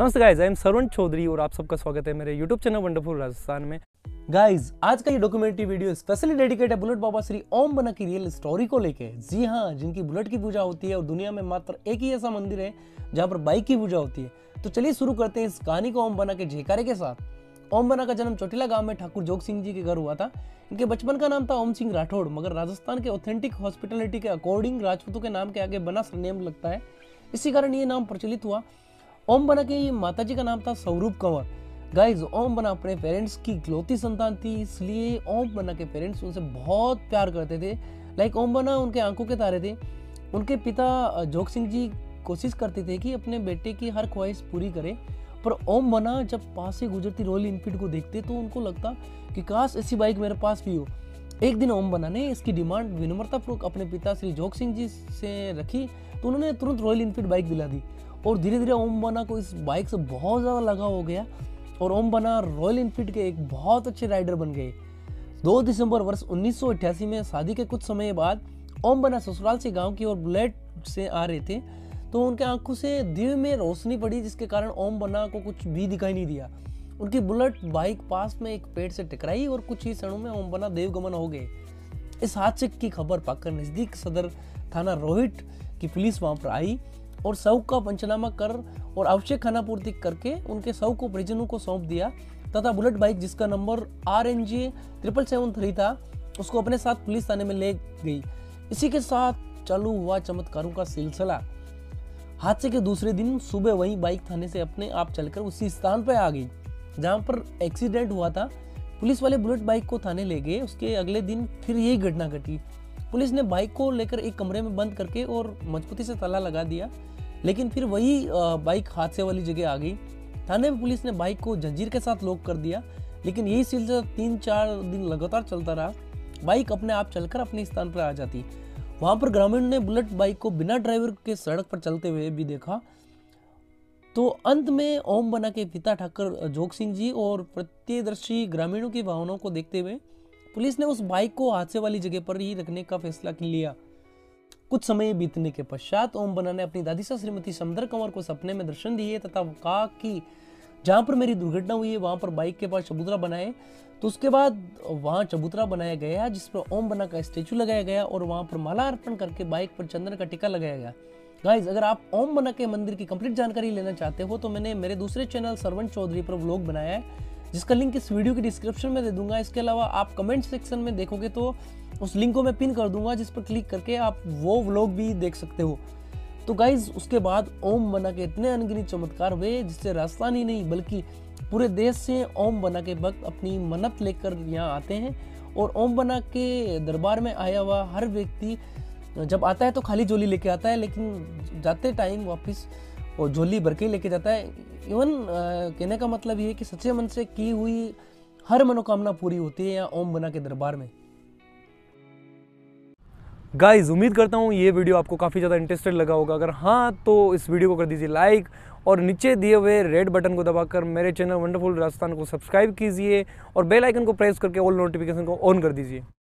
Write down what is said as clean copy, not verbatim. नमस्ते guys, I am Sarwan Chaudhary और आप सबका स्वागत है मेरे यूट्यूब चैनल वंडरफुल राजस्थान में। गाइज, आज का ये डॉक्यूमेंट्री वीडियो स्पेशली डेडिकेट है बुलेट बाबा श्री ओम बना की रियल स्टोरी को लेके। जी हाँ, जिनकी बुलेट की पूजा होती है और दुनिया में मात्र एक ही ऐसा मंदिर है जहाँ पर बाइक की पूजा होती है। तो चलिए शुरू करते हैं इस कहानी को ओम बना के जयकारे के साथ। ओम बना का जन्म चोटिला गाँव में ठाकुर जोग सिंह जी के घर हुआ था। इनके बचपन का नाम था ओम सिंह राठौड़, मगर राजस्थान के ऑथेंटिक हॉस्पिटलिटी के अकॉर्डिंग राजपूतों के नाम के आगे बना सरनेम लगता है, इसी कारण ये नाम प्रचलित हुआ। ओम बना के ये माताजी का नाम था स्वरूप कंवर। गाइज, ओम बना अपने पेरेंट्स की इकलौती संतान थी, इसलिए ओम बना के पेरेंट्स उनसे बहुत प्यार करते थे। लाइक ओम बना उनके आंखों के तारे थे। उनके पिता जोग सिंह जी कोशिश करते थे कि अपने बेटे की हर ख्वाहिश पूरी करें, पर ओम बना जब पास से गुजरती रॉयल इन्फील्ड को देखते तो उनको लगता कि काश ऐसी बाइक मेरे पास भी हो। एक दिन ओम बना ने इसकी डिमांड विनम्रतापूर्वक अपने पिता श्री जोग सिंह जी से रखी तो उन्होंने तुरंत रॉयल इन्फील्ड बाइक दिला दी और धीरे धीरे ओम बना को इस बाइक से बहुत ज़्यादा लगाव हो गया और ओम बना रॉयल इन्फील्ड के एक बहुत अच्छे राइडर बन गए। 2 दिसंबर वर्ष 1988 में शादी के कुछ समय बाद ओम बना ससुराल से गांव की ओर बुलेट से आ रहे थे तो उनके आंखों से दिव्य में रोशनी पड़ी, जिसके कारण ओम बना को कुछ भी दिखाई नहीं दिया। उनकी बुलेट बाइक पास में एक पेड़ से टकराई और कुछ ही क्षणों में ओम बना देवगमन हो गए। इस हादसे की खबर पाकर नज़दीक सदर थाना रोहित की पुलिस वहाँ पर आई और शव का पंचनामा कर और आवश्यक खानापूर्ति करके उनके शव को परिजनों को सौंप दिया तथा बुलेट बाइक जिसका नंबर RNJ 7773 था उसको अपने साथ पुलिस थाने में ले गई। इसी के साथ चालू हुआ चमत्कारों का सिलसिला। हादसे के दूसरे दिन सुबह वही बाइक थाने से अपने आप चलकर उसी स्थान पर आ गई जहाँ पर एक्सीडेंट हुआ था। पुलिस वाले बुलेट बाइक को थाने ले गए। उसके अगले दिन फिर यही घटना घटी। पुलिस ने बाइक को लेकर एक कमरे में बंद करके और मजबूती से ताला लगा दिया, लेकिन फिर वही बाइक हादसे वाली जगह आ गई। थाने में पुलिस ने बाइक को जंजीर के साथ लॉक कर दिया, लेकिन यही सिलसिला 3-4 दिन लगातार चलता रहा। बाइक अपने आप चलकर अपने स्थान पर आ जाती। वहाँ पर ग्रामीण ने बुलेट बाइक को बिना ड्राइवर के सड़क पर चलते हुए भी देखा। तो अंत में ओम बना के पिता ठाकुर जोग सिंह जी और प्रत्यक्षदर्शी ग्रामीणों की भावनाओं को देखते हुए पुलिस ने उस बाइक को हादसे वाली जगह पर ही रखने का फैसला लिया। कुछ समय बीतने के पश्चात ओम बना ने अपनी दादी श्रीमती समंदर कंवर को सपने में दर्शन दिए तथा कहा कि जहाँ पर मेरी दुर्घटना हुई है वहाँ पर बाइक के पास चबूतरा बनाए। तो उसके बाद वहाँ चबूतरा बनाया गया जिस पर ओम बना का स्टैचू लगाया गया और वहाँ पर माला अर्पण करके बाइक पर चंदन का टीका लगाया गया। गाइज, अगर आप ओम बना के मंदिर की कंप्लीट जानकारी लेना चाहते हो तो मैंने मेरे दूसरे चैनल सरवण चौधरी पर व्लॉग बनाया है, जिसका लिंक इस वीडियो की डिस्क्रिप्शन में दे दूंगा। इसके अलावा आप कमेंट सेक्शन में देखोगे तो उस लिंक को मैं पिन कर दूंगा, जिस पर क्लिक करके आप वो व्लॉग भी देख सकते हो। तो गाइज, उसके बाद ओम बना के इतने अनगिनत चमत्कार हुए जिससे राजस्थान ही नहीं बल्कि पूरे देश से ओम बना के भक्त अपनी मन्नत लेकर यहाँ आते हैं और ओम बना के दरबार में आया हुआ हर व्यक्ति जब आता है तो खाली झोली लेके आता है, लेकिन जाते टाइम वापस और झोली भर के लेके जाता है। इवन कहने का मतलब ये है कि सच्चे मन से की हुई हर मनोकामना पूरी होती है यहाँ ओम बना के दरबार में। गाइज, उम्मीद करता हूँ ये वीडियो आपको काफ़ी ज़्यादा इंटरेस्टेड लगा होगा। अगर हाँ तो इस वीडियो को कर दीजिए लाइक और नीचे दिए हुए रेड बटन को दबाकर मेरे चैनल वंडरफुल राजस्थान को सब्सक्राइब कीजिए और बेल आइकन को प्रेस करके ऑल नोटिफिकेशन को ऑन कर दीजिए।